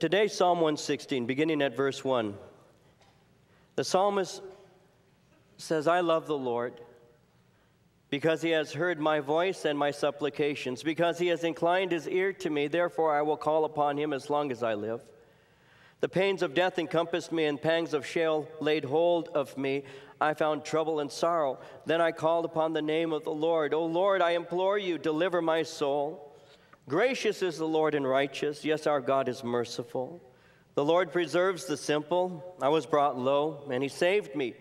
Today, Psalm 116, beginning at verse 1. The psalmist says, I love the Lord because he has heard my voice and my supplications, because he has inclined his ear to me, therefore I will call upon him as long as I live. The pains of death encompassed me, and pangs of Sheol laid hold of me. I found trouble and sorrow. Then I called upon the name of the Lord. O Lord, I implore you, deliver my soul. Gracious is the Lord and righteous. Yes, our God is merciful. The Lord preserves the simple. I was brought low, and he saved me.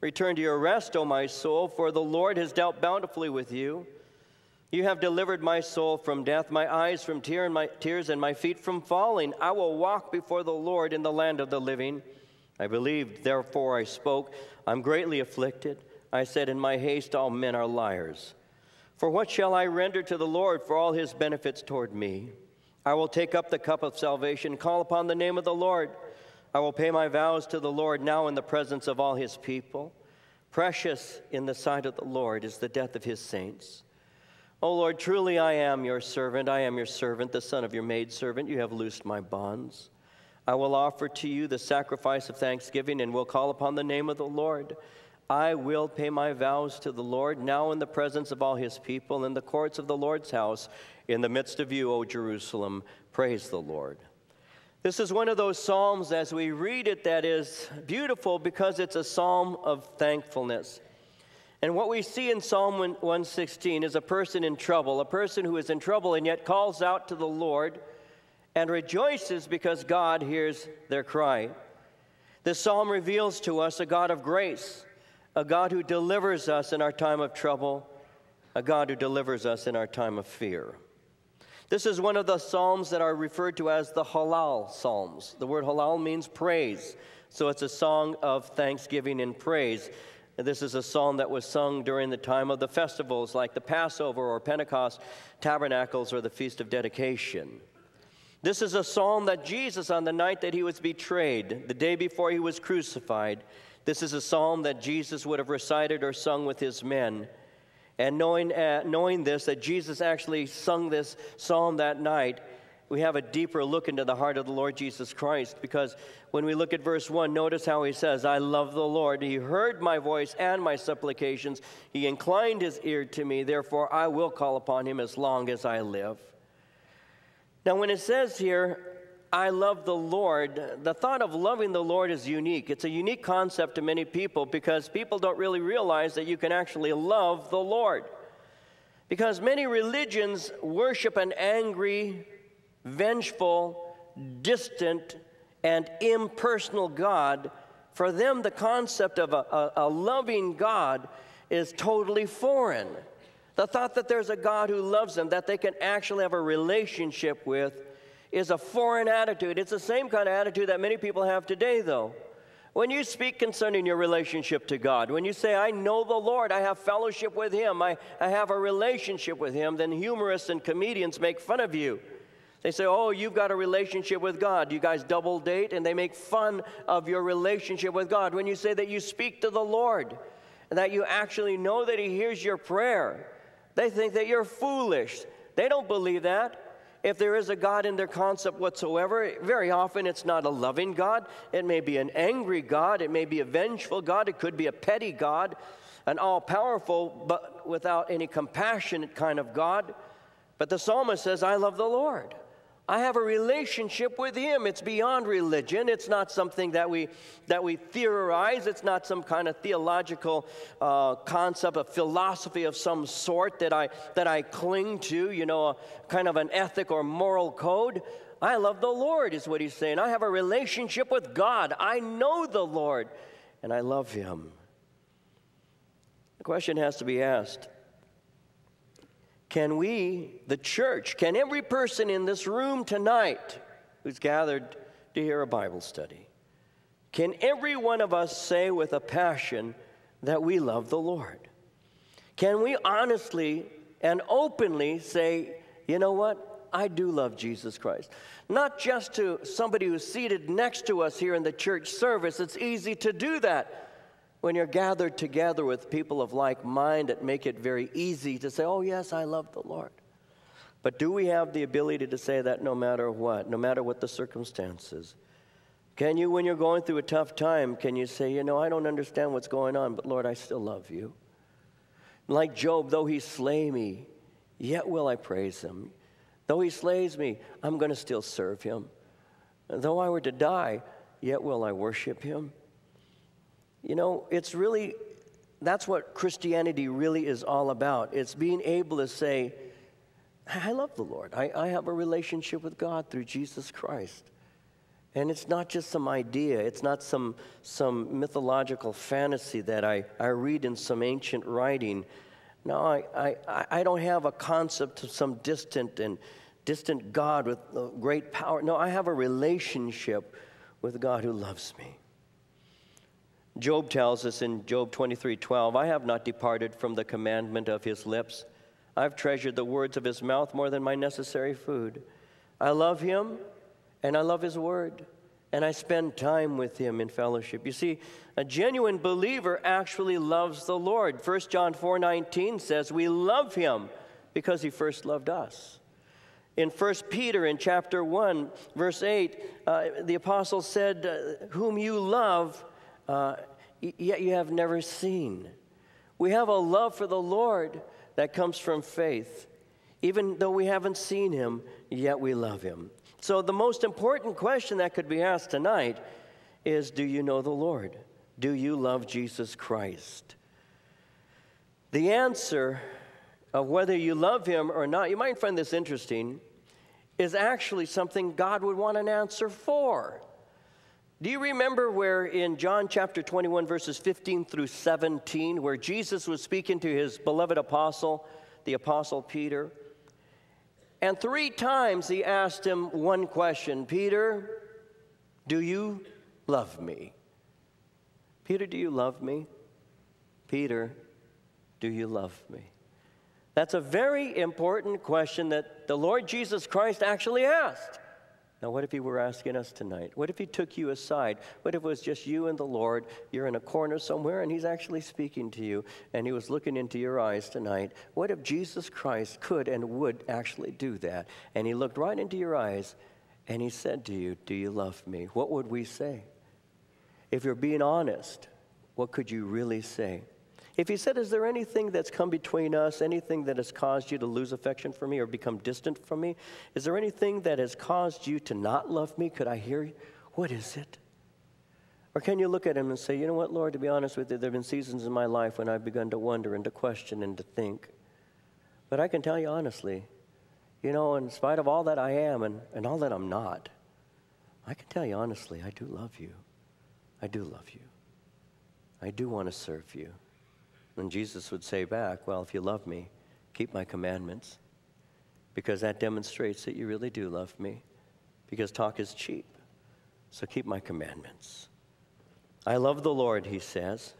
Return to your rest, O my soul, for the Lord has dealt bountifully with you. You have delivered my soul from death, my eyes from tears, and my feet from falling. I will walk before the Lord in the land of the living. I believed, therefore I spoke. I'm greatly afflicted. I said in my haste, all men are liars. For what shall I render to the Lord for all his benefits toward me? I will take up the cup of salvation and call upon the name of the Lord. I will pay my vows to the Lord now in the presence of all his people. Precious in the sight of the Lord is the death of his saints. O Lord, truly I am your servant. I am your servant, the son of your maidservant. You have loosed my bonds. I will offer to you the sacrifice of thanksgiving and will call upon the name of the Lord. I will pay my vows to the Lord, now in the presence of all his people, in the courts of the Lord's house, in the midst of you, O Jerusalem. Praise the Lord. This is one of those psalms, as we read it, that is beautiful because it's a psalm of thankfulness. And what we see in Psalm 116 is a person in trouble, a person who is in trouble and yet calls out to the Lord and rejoices because God hears their cry. This psalm reveals to us a God of grace, a God who delivers us in our time of trouble, a God who delivers us in our time of fear. This is one of the psalms that are referred to as the halal psalms. The word halal means praise, so it's a song of thanksgiving and praise. This is a psalm that was sung during the time of the festivals like the Passover or Pentecost, Tabernacles, or the Feast of Dedication. This is a psalm that Jesus, on the night that he was betrayed, the day before he was crucified, this is a psalm that Jesus would have recited or sung with his men. And knowing this, that Jesus actually sung this psalm that night, we have a deeper look into the heart of the Lord Jesus Christ, because when we look at verse 1, notice how he says, I love the Lord. He heard my voice and my supplications. He inclined his ear to me. Therefore, I will call upon him as long as I live. Now, when it says here, I love the Lord, the thought of loving the Lord is unique. It's a unique concept to many people because people don't really realize that you can actually love the Lord. Because many religions worship an angry, vengeful, distant, and impersonal God. For them, the concept of a loving God is totally foreign. The thought that there's a God who loves them, that they can actually have a relationship with, is a foreign attitude. It's the same kind of attitude that many people have today, though. When you speak concerning your relationship to God, when you say, I know the Lord, I have fellowship with him, I have a relationship with him, then humorists and comedians make fun of you. They say, oh, you've got a relationship with God. You guys double date, and they make fun of your relationship with God. When you say that you speak to the Lord and that you actually know that he hears your prayer, they think that you're foolish. They don't believe that. If there is a God in their concept whatsoever, very often it's not a loving God. It may be an angry God. It may be a vengeful God. It could be a petty God, an all-powerful but without any compassionate kind of God. But the psalmist says, I love the Lord. I have a relationship with him. It's beyond religion. It's not something that we theorize. It's not some kind of theological concept, a philosophy of some sort that I cling to, you know, a kind of an ethic or moral code. I love the Lord is what he's saying. I have a relationship with God. I know the Lord, and I love him. The question has to be asked, can we, the church, can every person in this room tonight who's gathered to hear a Bible study, can every one of us say with a passion that we love the Lord? Can we honestly and openly say, you know what? I do love Jesus Christ. Not just to somebody who's seated next to us here in the church service. It's easy to do that. When you're gathered together with people of like mind, it makes it very easy to say, oh, yes, I love the Lord. But do we have the ability to say that no matter what, no matter what the circumstances? Can you, when you're going through a tough time, can you say, you know, I don't understand what's going on, but Lord, I still love you. Like Job, though he slay me, yet will I praise him. Though he slays me, I'm going to still serve him. And though I were to die, yet will I worship him. You know, it's really, that's what Christianity really is all about. It's being able to say, I love the Lord. I have a relationship with God through Jesus Christ. And it's not just some idea. It's not some mythological fantasy that I read in some ancient writing. No, I don't have a concept of some distant God with great power. No, I have a relationship with God who loves me. Job tells us in Job 23:12, I have not departed from the commandment of his lips. I've treasured the words of his mouth more than my necessary food. I love him. And I love his word, and I spend time with him in fellowship. You see, a genuine believer actually loves the Lord. 1 John 4:19 says we love him because he first loved us. In 1 Peter in chapter 1, verse 8, the apostle said, whom you love, yet you have never seen. We have a love for the Lord that comes from faith. Even though we haven't seen him, yet we love him. So the most important question that could be asked tonight is, do you know the Lord? Do you love Jesus Christ? The answer of whether you love him or not, you might find this interesting, is actually something God would want an answer for. Do you remember where in John chapter 21, verses 15 through 17, where Jesus was speaking to his beloved apostle, the apostle Peter? And 3 times he asked him one question, Peter, do you love me? Peter, do you love me? Peter, do you love me? That's a very important question that the Lord Jesus Christ actually asked. Now, what if he were asking us tonight? What if he took you aside? What if it was just you and the Lord? You're in a corner somewhere, and he's actually speaking to you, and he was looking into your eyes tonight. What if Jesus Christ could and would actually do that? And he looked right into your eyes, and he said to you, do you love me? What would we say? If you're being honest, what could you really say? If he said, is there anything that's come between us, anything that has caused you to lose affection for me or become distant from me? Is there anything that has caused you to not love me? Could I hear you? What is it? Or can you look at him and say, you know what, Lord, to be honest with you, there have been seasons in my life when I've begun to wonder and to question and to think. But I can tell you honestly, you know, in spite of all that I am and all that I'm not, I can tell you honestly, I do love you. I do love you. I do want to serve you. And Jesus would say back, well, if you love me, keep my commandments, because that demonstrates that you really do love me, because talk is cheap, so keep my commandments. I love the Lord, he says.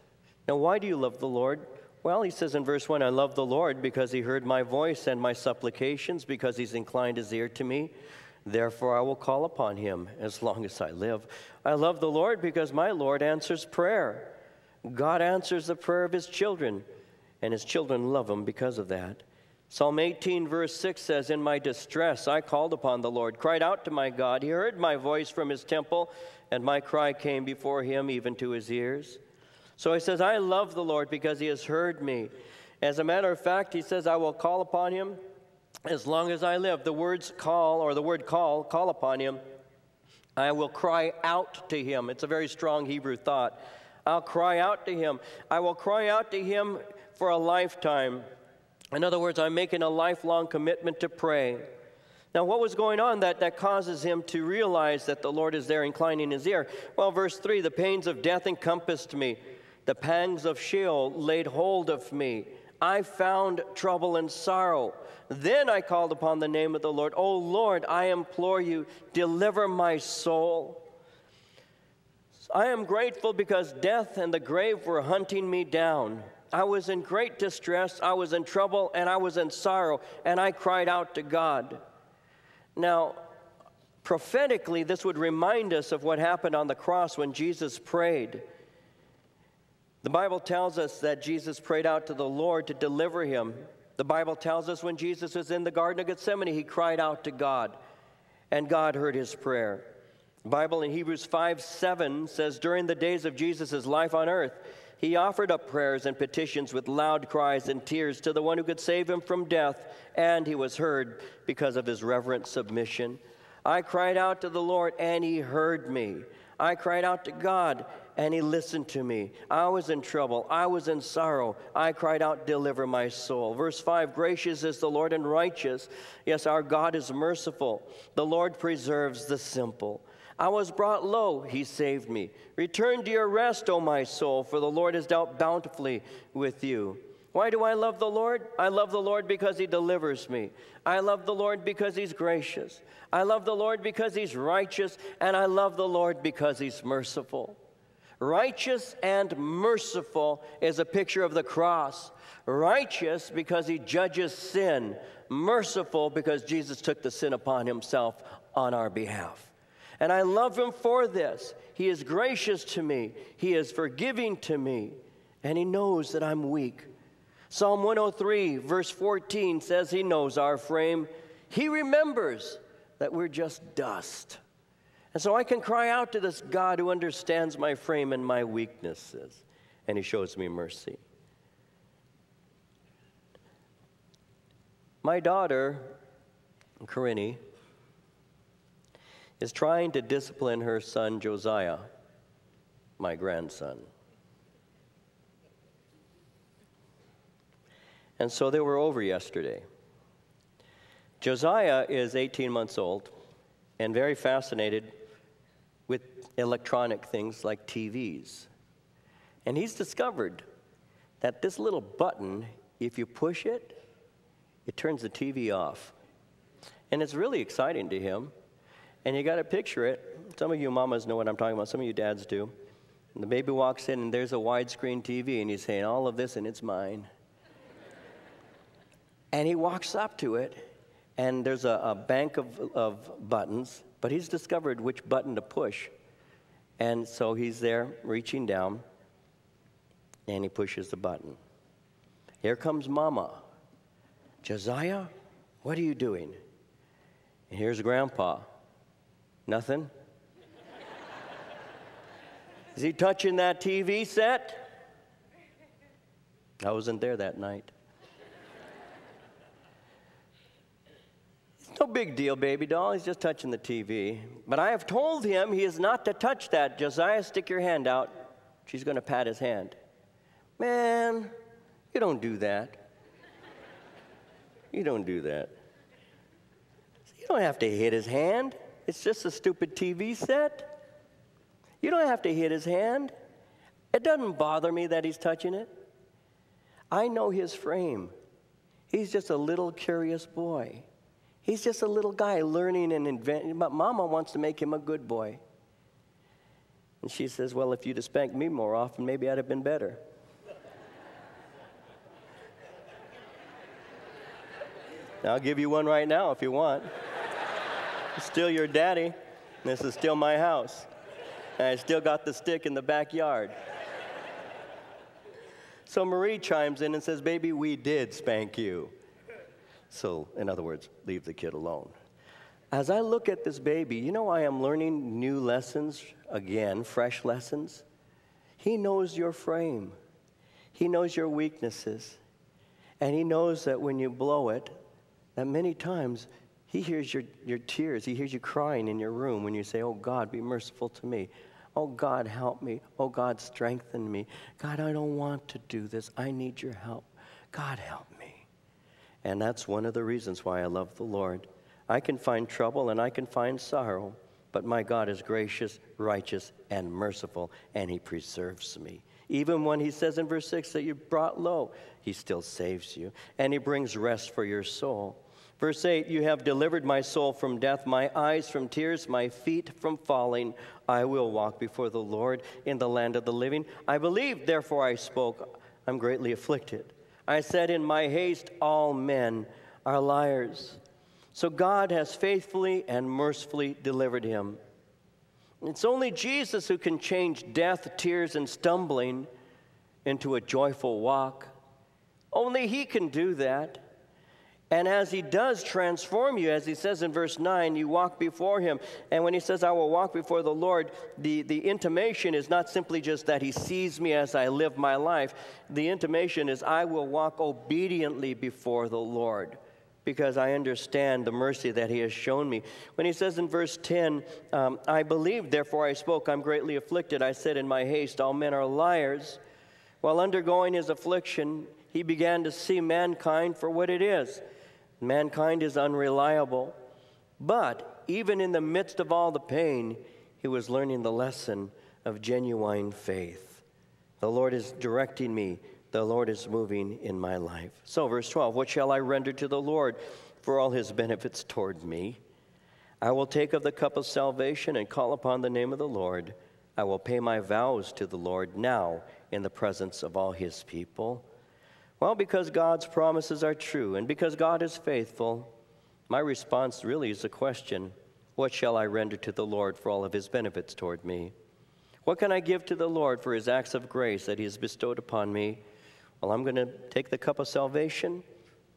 Now, why do you love the Lord? Well, he says in verse 1, I love the Lord because he heard my voice and my supplications, because he's inclined his ear to me. Therefore, I will call upon him as long as I live. I love the Lord because my Lord answers prayer. God answers the prayer of his children, and his children love him because of that. Psalm 18, verse 6 says, in my distress I called upon the Lord, cried out to my God. He heard my voice from his temple, and my cry came before him, even to his ears. So he says, I love the Lord because he has heard me. As a matter of fact, he says, I will call upon him as long as I live. The words call, or the word call upon him. I will cry out to him. It's a very strong Hebrew thought. I'll cry out to him. I will cry out to him for a lifetime. In other words, I'm making a lifelong commitment to pray. Now, what was going on that causes him to realize that the Lord is there inclining his ear? Well, verse 3, the pains of death encompassed me. The pangs of Sheol laid hold of me. I found trouble and sorrow. Then I called upon the name of the Lord. O Lord, I implore you, deliver my soul. I am grateful because death and the grave were hunting me down. I was in great distress, I was in trouble, and I was in sorrow, and I cried out to God. Now, prophetically, this would remind us of what happened on the cross when Jesus prayed. The Bible tells us that Jesus prayed out to the Lord to deliver him. The Bible tells us when Jesus was in the Garden of Gethsemane, he cried out to God, and God heard his prayer. The Bible in Hebrews 5:7 says, during the days of Jesus' life on earth, he offered up prayers and petitions with loud cries and tears to the one who could save him from death, and he was heard because of his reverent submission. I cried out to the Lord, and he heard me. I cried out to God, and he listened to me. I was in trouble. I was in sorrow. I cried out, deliver my soul. Verse 5, gracious is the Lord and righteous. Yes, our God is merciful. The Lord preserves the simple. I was brought low, he saved me. Return to your rest, O my soul, for the Lord has dealt bountifully with you. Why do I love the Lord? I love the Lord because he delivers me. I love the Lord because he's gracious. I love the Lord because he's righteous, and I love the Lord because he's merciful. Righteous and merciful is a picture of the cross. Righteous because he judges sin. Merciful because Jesus took the sin upon himself on our behalf. And I love him for this. He is gracious to me. He is forgiving to me. And he knows that I'm weak. Psalm 103, verse 14 says he knows our frame. He remembers that we're just dust. And so I can cry out to this God who understands my frame and my weaknesses, and he shows me mercy. My daughter, Corinne, is trying to discipline her son, Josiah, my grandson. And so they were over yesterday. Josiah is 18 months old and very fascinated with electronic things like TVs. And he's discovered that this little button, if you push it, it turns the TV off. And it's really exciting to him. And you got to picture it. Some of you mamas know what I'm talking about. Some of you dads do. And the baby walks in, and there's a widescreen TV, and he's saying, all of this, and it's mine. And he walks up to it, and there's a bank of buttons, but he's discovered which button to push. And so he's there reaching down, and he pushes the button. Here comes Mama. Josiah, what are you doing? And here's Grandpa. Nothing? Is he touching that TV set? I wasn't there that night. No big deal, baby doll. He's just touching the TV. But I have told him he is not to touch that. Josiah, stick your hand out. She's going to pat his hand. Man, you don't do that. You don't do that. You don't have to hit his hand. It's just a stupid TV set. You don't have to hit his hand. It doesn't bother me that he's touching it. I know his frame. He's just a little curious boy. He's just a little guy learning and inventing, but Mama wants to make him a good boy. And she says, well, if you'd have spanked me more often, maybe I'd have been better. I'll give you one right now if you want. I'm still your daddy. This is still my house. And I still got the stick in the backyard. So Marie chimes in and says, baby, we did spank you. So, in other words, leave the kid alone. As I look at this baby, you know I am learning new lessons again, fresh lessons. He knows your frame. He knows your weaknesses. And he knows that when you blow it, that many times he hears your tears. He hears you crying in your room when you say, oh, God, be merciful to me. Oh, God, help me. Oh, God, strengthen me. God, I don't want to do this. I need your help. God, help me. And that's one of the reasons why I love the Lord. I can find trouble and I can find sorrow, but my God is gracious, righteous, and merciful, and he preserves me. Even when he says in verse 6 that you brought low, he still saves you, and he brings rest for your soul. Verse 8, you have delivered my soul from death, my eyes from tears, my feet from falling. I will walk before the Lord in the land of the living. I believed, therefore I spoke. I'm greatly afflicted. I said in my haste, all men are liars. So God has faithfully and mercifully delivered him. It's only Jesus who can change death, tears, and stumbling into a joyful walk. Only he can do that. And as he does transform you, as he says in verse 9, you walk before him. And when he says, I will walk before the Lord, the intimation is not simply just that he sees me as I live my life. The intimation is I will walk obediently before the Lord because I understand the mercy that he has shown me. When he says in verse 10, I believed, therefore I spoke, I'm greatly afflicted. I said in my haste, all men are liars. While undergoing his affliction, he began to see mankind for what it is. Mankind is unreliable, but even in the midst of all the pain, he was learning the lesson of genuine faith. The Lord is directing me. The Lord is moving in my life. So verse 12, what shall I render to the Lord for all his benefits toward me? I will take of the cup of salvation and call upon the name of the Lord. I will pay my vows to the Lord now in the presence of all his people. Well, because God's promises are true and because God is faithful, my response really is a question. What shall I render to the Lord for all of his benefits toward me? What can I give to the Lord for his acts of grace that he has bestowed upon me? Well, I'm going to take the cup of salvation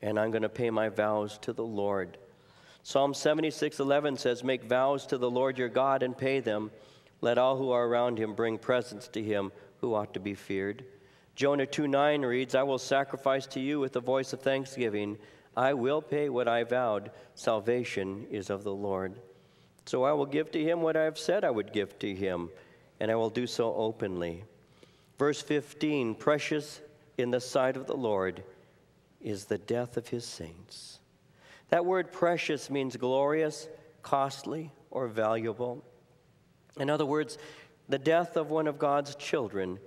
and I'm going to pay my vows to the Lord. Psalm 76:11 says, make vows to the Lord your God and pay them. Let all who are around him bring presents to him who ought to be feared. Jonah 2:9 reads, I will sacrifice to you with the voice of thanksgiving. I will pay what I vowed. Salvation is of the Lord. So I will give to him what I have said I would give to him, and I will do so openly. Verse 15, precious in the sight of the Lord is the death of his saints. That word precious means glorious, costly, or valuable. In other words, the death of one of God's children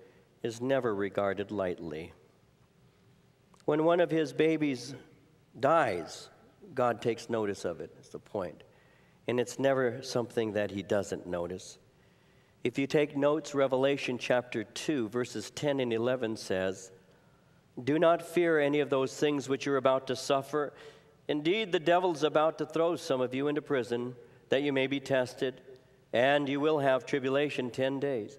is never regarded lightly. When one of his babies dies, God takes notice of it, is the point. And it's never something that he doesn't notice. If you take notes, Revelation chapter 2, verses 10 and 11 says, do not fear any of those things which you're about to suffer. Indeed, the devil's about to throw some of you into prison, that you may be tested, and you will have tribulation 10 days.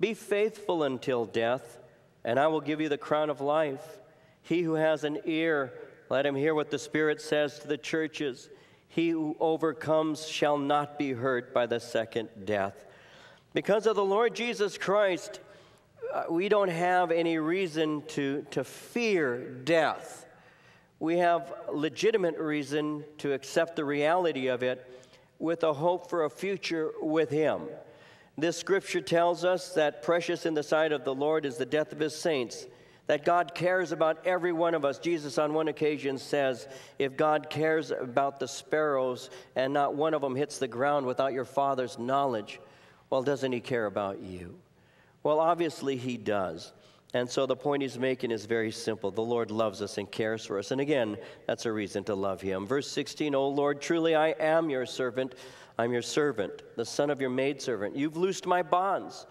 Be faithful until death, and I will give you the crown of life. He who has an ear, let him hear what the Spirit says to the churches. He who overcomes shall not be hurt by the second death. Because of the Lord Jesus Christ, we don't have any reason to fear death. We have legitimate reason to accept the reality of it with a hope for a future with him. This scripture tells us that precious in the sight of the Lord is the death of his saints, that God cares about every one of us. Jesus on one occasion says, if God cares about the sparrows and not one of them hits the ground without your Father's knowledge, well, doesn't he care about you? Well, obviously he does. And so the point he's making is very simple. The Lord loves us and cares for us. And again, that's a reason to love him. Verse 16, O Lord, truly I am your servant. I'm your servant, the son of your maidservant. You've loosed my bonds.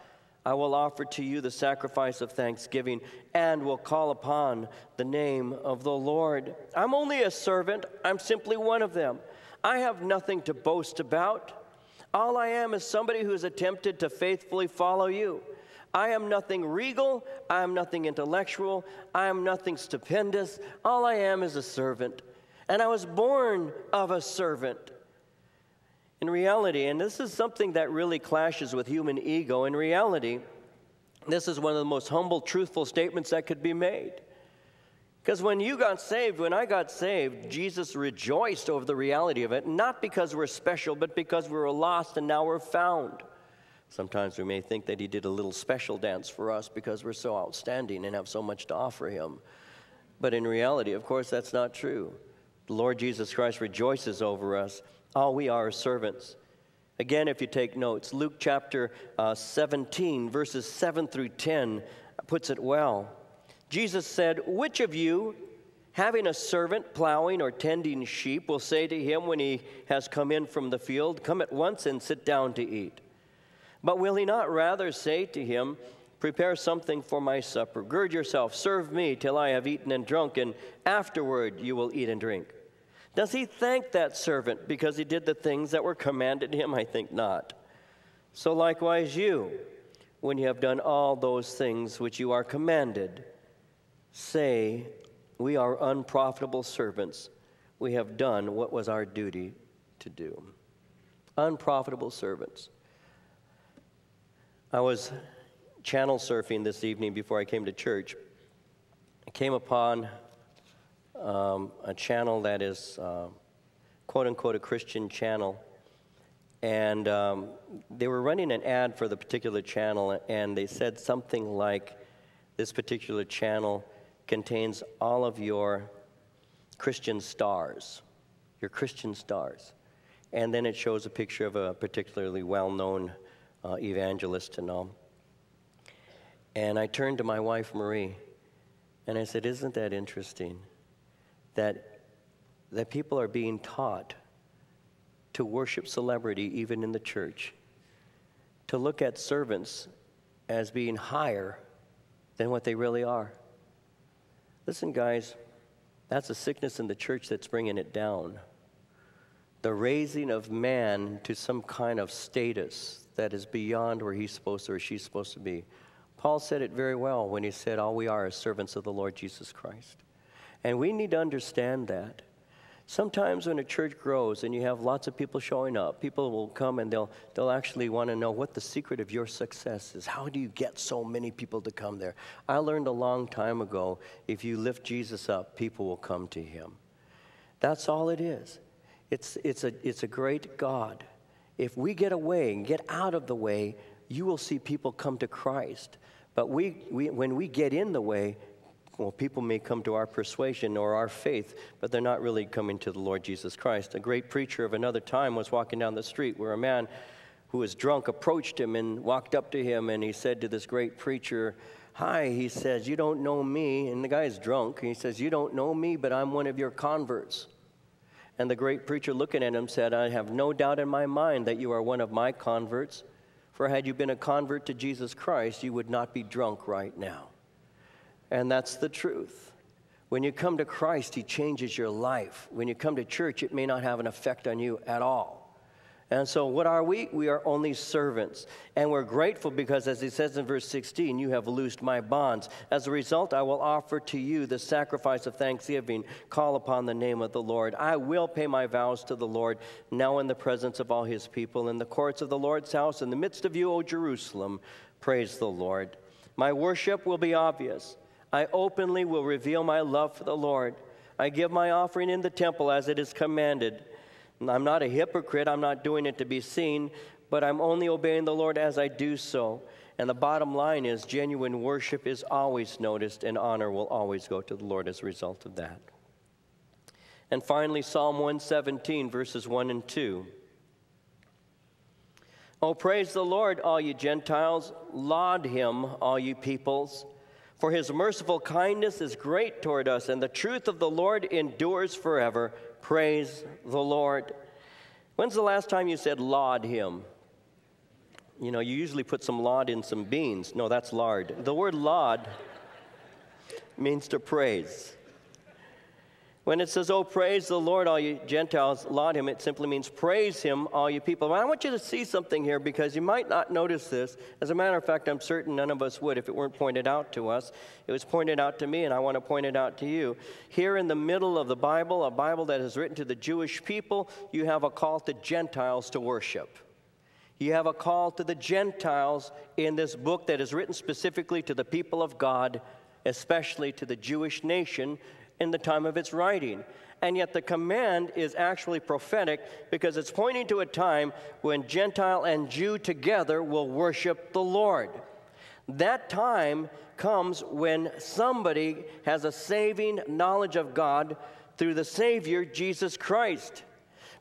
I will offer to you the sacrifice of thanksgiving and will call upon the name of the Lord. I'm only a servant. I'm simply one of them. I have nothing to boast about. All I am is somebody who's attempted to faithfully follow you. I am nothing regal. I am nothing intellectual. I am nothing stupendous. All I am is a servant. And I was born of a servant. In reality, and this is something that really clashes with human ego, in reality, this is one of the most humble, truthful statements that could be made. Because when you got saved, when I got saved, Jesus rejoiced over the reality of it, not because we're special, but because we were lost and now we're found. Sometimes we may think that he did a little special dance for us because we're so outstanding and have so much to offer him. But in reality, of course, that's not true. The Lord Jesus Christ rejoices over us. All we are servants. Again, if you take notes, Luke chapter 17, verses 7 through 10 puts it well. Jesus said, which of you, having a servant plowing or tending sheep, will say to him when he has come in from the field, come at once and sit down to eat? But will he not rather say to him, prepare something for my supper, gird yourself, serve me till I have eaten and drunk, and afterward you will eat and drink? Does he thank that servant because he did the things that were commanded him? I think not. So likewise you, when you have done all those things which you are commanded, say, we are unprofitable servants. we have done what was our duty to do. Unprofitable servants. I was channel surfing this evening before I came to church. I came upon a channel that is, quote-unquote, a Christian channel. And they were running an ad for the particular channel, and they said something like, this particular channel contains all of your Christian stars, your Christian stars. And then it shows a picture of a particularly well-known evangelist and all. And I turned to my wife, Marie, and I said, isn't that interesting that people are being taught to worship celebrity even in the church, to look at servants as being higher than what they really are? Listen, guys, that's a sickness in the church that's bringing it down. The raising of man to some kind of status that is beyond where he's supposed to or she's supposed to be. Paul said it very well when he said, all we are is servants of the Lord Jesus Christ. And we need to understand that. Sometimes when a church grows and you have lots of people showing up, people will come and they'll actually want to know what the secret of your success is. How do you get so many people to come there? I learned a long time ago, if you lift Jesus up, people will come to him. That's all it is. It's a great God. If we get away and get out of the way, you will see people come to Christ. But when we get in the way, well, people may come to our persuasion or our faith, but they're not really coming to the Lord Jesus Christ. A great preacher of another time was walking down the street where a man who was drunk approached him and walked up to him, and he said to this great preacher, hi, he says, you don't know me. And the guy's drunk, and he says, you don't know me, but I'm one of your converts. And the great preacher looking at him said, I have no doubt in my mind that you are one of my converts, for had you been a convert to Jesus Christ, you would not be drunk right now. And that's the truth. When you come to Christ, he changes your life. When you come to church, it may not have an effect on you at all. And so what are we? We are only servants. And we're grateful because, as he says in verse 16, you have loosed my bonds. As a result, I will offer to you the sacrifice of thanksgiving. Call upon the name of the Lord. I will pay my vows to the Lord, now in the presence of all his people, in the courts of the Lord's house, in the midst of you, O Jerusalem. Praise the Lord. My worship will be obvious. I openly will reveal my love for the Lord. I give my offering in the temple as it is commanded. I'm not a hypocrite. I'm not doing it to be seen, but I'm only obeying the Lord as I do so. And the bottom line is, genuine worship is always noticed, and honor will always go to the Lord as a result of that. And finally, Psalm 117, verses 1 and 2. Oh, praise the Lord, all you Gentiles. Laud him, all you peoples. For his merciful kindness is great toward us, and the truth of the Lord endures forever. Praise the Lord. When's the last time you said laud him? You know, you usually put some laud in some beans. No, that's lard. The word laud means to praise. When it says, oh, praise the Lord, all you Gentiles, laud him, it simply means praise him, all you people. But I want you to see something here, because you might not notice this. As a matter of fact, I'm certain none of us would if it weren't pointed out to us. It was pointed out to me, and I want to point it out to you. Here in the middle of the Bible, a Bible that is written to the Jewish people, you have a call to Gentiles to worship. You have a call to the Gentiles in this book that is written specifically to the people of God, especially to the Jewish nation, in the time of its writing. And yet the command is actually prophetic, because it's pointing to a time when Gentile and Jew together will worship the Lord. That time comes when somebody has a saving knowledge of God through the Savior, Jesus Christ,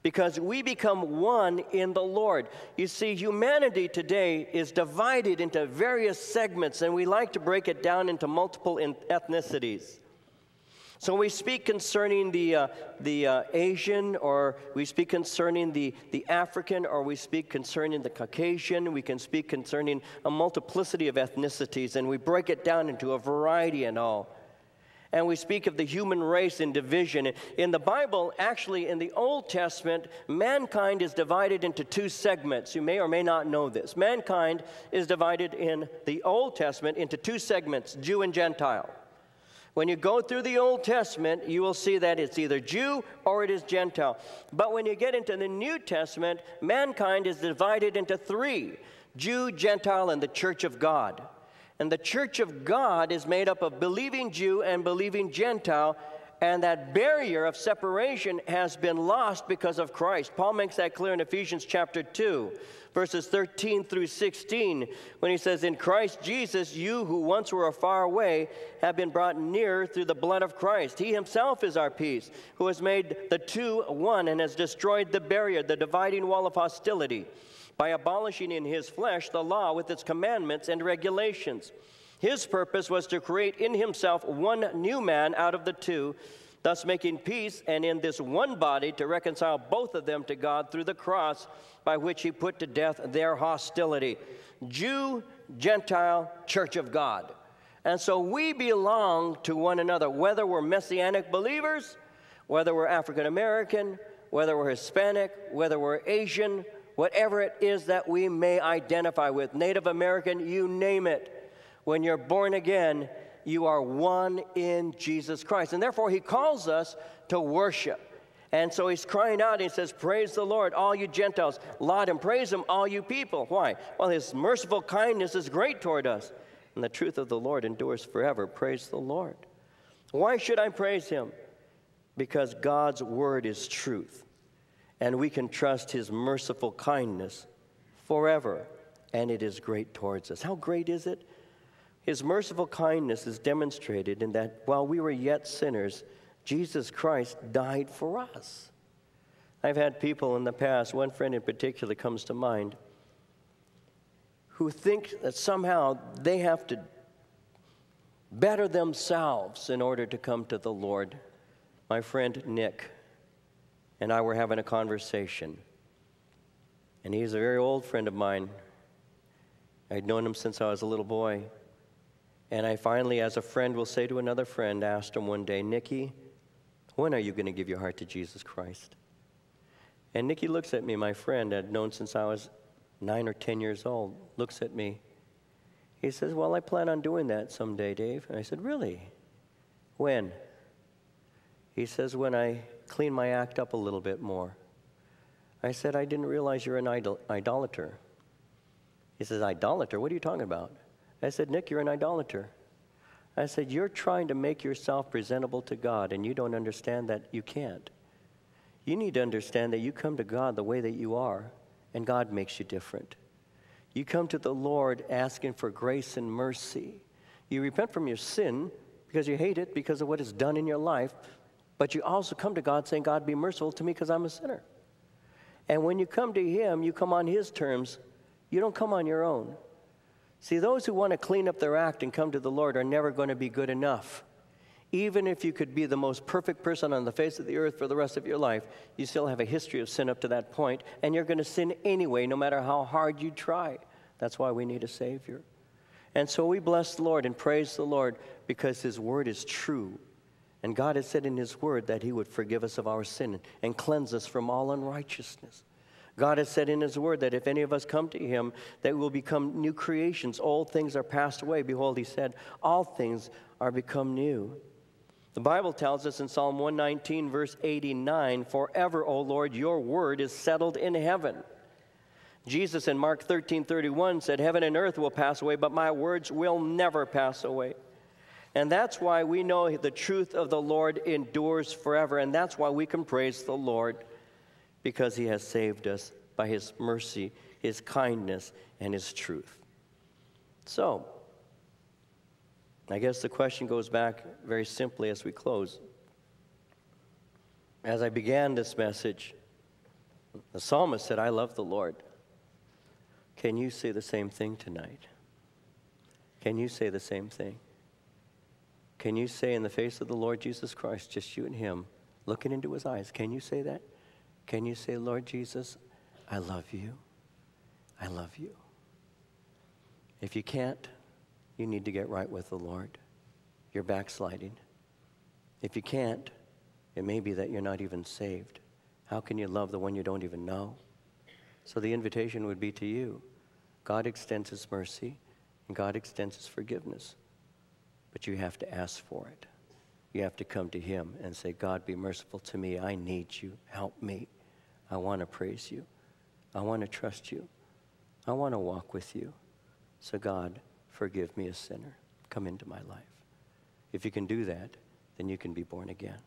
because we become one in the Lord. You see, humanity today is divided into various segments, and we like to break it down into multiple ethnicities. So we speak concerning the Asian, or we speak concerning the African, or we speak concerning the Caucasian. We can speak concerning a multiplicity of ethnicities, and we break it down into a variety and all. And we speak of the human race in division. In the Bible, actually in the Old Testament, mankind is divided into two segments. You may or may not know this. Mankind is divided in the Old Testament into two segments, Jew and Gentile. When you go through the Old Testament, you will see that it's either Jew or it is Gentile. But when you get into the New Testament, mankind is divided into three: Jew, Gentile, and the Church of God. And the Church of God is made up of believing Jew and believing Gentile, and that barrier of separation has been lost because of Christ. Paul makes that clear in Ephesians chapter 2, verses 13 through 16, when he says, "In Christ Jesus, you who once were afar away have been brought near through the blood of Christ. He himself is our peace, who has made the two one and has destroyed the barrier, the dividing wall of hostility, by abolishing in his flesh the law with its commandments and regulations. His purpose was to create in himself one new man out of the two, thus making peace, and in this one body to reconcile both of them to God through the cross, by which he put to death their hostility." Jew, Gentile, Church of God. And so we belong to one another, whether we're Messianic believers, whether we're African American, whether we're Hispanic, whether we're Asian, whatever it is that we may identify with, Native American, you name it. When you're born again, you are one in Jesus Christ. And therefore, he calls us to worship. And so he's crying out, he says, "Praise the Lord, all you Gentiles. Laud and praise him, all you people." Why? Well, his merciful kindness is great toward us, and the truth of the Lord endures forever. Praise the Lord. Why should I praise him? Because God's word is truth, and we can trust his merciful kindness forever, and it is great towards us. How great is it? His merciful kindness is demonstrated in that while we were yet sinners, Jesus Christ died for us. I've had people in the past, one friend in particular comes to mind, who think that somehow they have to better themselves in order to come to the Lord. My friend Nick and I were having a conversation, and he's a very old friend of mine. I'd known him since I was a little boy. And I finally, as a friend will say to another friend, asked him one day, "Nikki, when are you going to give your heart to Jesus Christ?" And Nikki looks at me, my friend I'd known since I was 9 or 10 years old, looks at me. He says, "Well, I plan on doing that someday, Dave." And I said, "Really? When?" He says, "When I clean my act up a little bit more." I said, "I didn't realize you're an idolater. He says, "Idolater? What are you talking about?" I said, "Nick, you're an idolater." I said, "You're trying to make yourself presentable to God, and you don't understand that you can't. You need to understand that you come to God the way that you are, and God makes you different. You come to the Lord asking for grace and mercy. You repent from your sin because you hate it, because of what is done in your life, but you also come to God saying, 'God, be merciful to me because I'm a sinner.' And when you come to him, you come on his terms. You don't come on your own." See, those who want to clean up their act and come to the Lord are never going to be good enough. Even if you could be the most perfect person on the face of the earth for the rest of your life, you still have a history of sin up to that point, and you're going to sin anyway, no matter how hard you try. That's why we need a Savior. And so we bless the Lord and praise the Lord because his word is true. And God has said in his word that he would forgive us of our sin and cleanse us from all unrighteousness. God has said in his word that if any of us come to him, that we will become new creations. All things are passed away. Behold, he said, all things are become new. The Bible tells us in Psalm 119, verse 89, "Forever, O Lord, your word is settled in heaven." Jesus in Mark 13:31 said, "Heaven and earth will pass away, but my words will never pass away." And that's why we know the truth of the Lord endures forever, and that's why we can praise the Lord, because he has saved us by his mercy, his kindness, and his truth. So, I guess the question goes back very simply as we close. As I began this message, the psalmist said, "I love the Lord." Can you say the same thing tonight? Can you say the same thing? Can you say in the face of the Lord Jesus Christ, just you and him, looking into his eyes, can you say that? Can you say, "Lord Jesus, I love you. I love you"? If you can't, you need to get right with the Lord. You're backsliding. If you can't, it may be that you're not even saved. How can you love the one you don't even know? So the invitation would be to you. God extends his mercy, and God extends his forgiveness, but you have to ask for it. you have to come to him and say, God, be merciful to me. I need you. Help me. I want to praise you. I want to trust you. I want to walk with you. So God, forgive me, a sinner. Come into my life. If you can do that, then you can be born again.